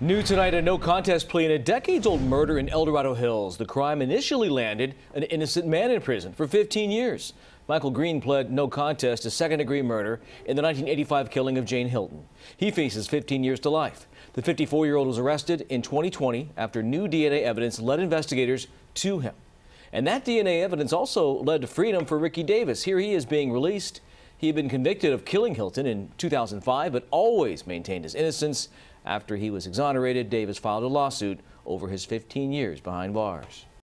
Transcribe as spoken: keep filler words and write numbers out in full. New tonight, a no contest plea in a decades-old murder in El Dorado Hills. The crime initially landed an innocent man in prison for fifteen years. Michael Green pled no contest to second-degree murder in the nineteen eighty-five killing of Jane Hylton. He faces fifteen years to life. The fifty-four-year-old was arrested in twenty twenty after new D N A evidence led investigators to him. And that D N A evidence also led to freedom for Ricky Davis. Here he is being released. He had been convicted of killing Hylton in two thousand five, but always maintained his innocence. After he was exonerated, Davis filed a lawsuit over his fifteen years behind bars.